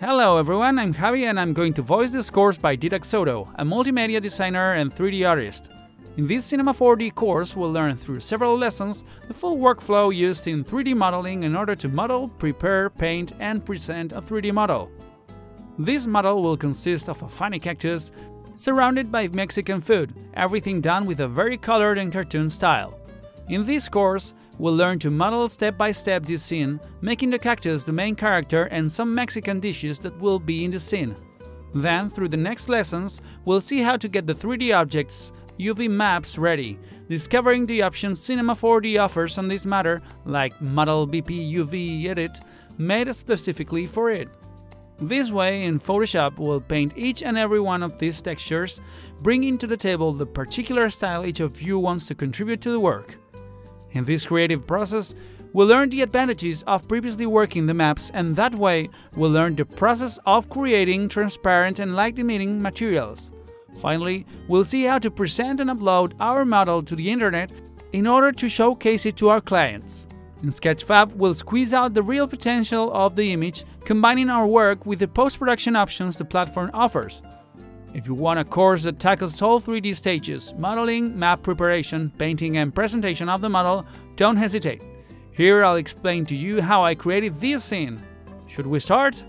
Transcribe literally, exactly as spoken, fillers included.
Hello everyone, I'm Javi and I'm going to voice this course by Didac Soto, a multimedia designer and three D artist. In this Cinema four D course, we'll learn through several lessons the full workflow used in three D modeling in order to model, prepare, paint and present a three D model. This model will consist of a funny cactus surrounded by Mexican food, everything done with a very colored and cartoon style. In this course, we'll learn to model step by step this scene, making the cactus the main character and some Mexican dishes that will be in the scene. Then, through the next lessons, we'll see how to get the three D objects, U V maps ready, discovering the options Cinema four D offers on this matter, like Model B P U V Edit, made specifically for it. This way, in Photoshop, we'll paint each and every one of these textures, bringing to the table the particular style each of you wants to contribute to the work. In this creative process, we'll learn the advantages of previously working the maps, and that way, we'll learn the process of creating transparent and light-emitting materials. Finally, we'll see how to present and upload our model to the internet in order to showcase it to our clients. In Sketchfab, we'll squeeze out the real potential of the image, combining our work with the post-production options the platform offers. If you want a course that tackles all three D stages, modeling, map preparation, painting and presentation of the model, don't hesitate. Here I'll explain to you how I created this scene. Should we start?